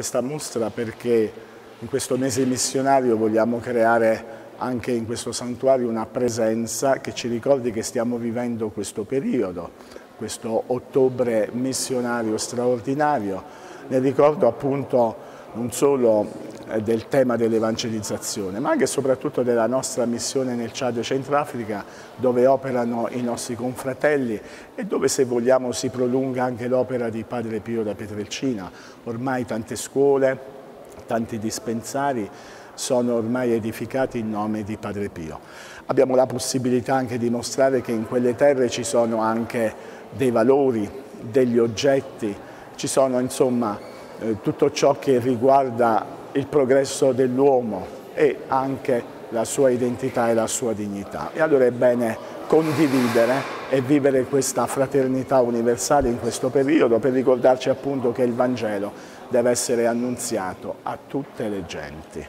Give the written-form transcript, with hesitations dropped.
questa mostra perché in questo mese missionario vogliamo creare anche in questo santuario una presenza che ci ricordi che stiamo vivendo questo periodo, questo ottobre missionario straordinario, nel ricordo appunto non solo del tema dell'evangelizzazione, ma anche e soprattutto della nostra missione nel Ciad e Centrafrica, dove operano i nostri confratelli e dove, se vogliamo, si prolunga anche l'opera di Padre Pio da Pietrelcina. Ormai tante scuole, tanti dispensari sono ormai edificati in nome di Padre Pio. Abbiamo la possibilità anche di mostrare che in quelle terre ci sono anche dei valori, degli oggetti, ci sono insomma tutto ciò che riguarda il progresso dell'uomo e anche la sua identità e la sua dignità. E allora è bene condividere e vivere questa fraternità universale in questo periodo per ricordarci appunto che il Vangelo deve essere annunziato a tutte le genti.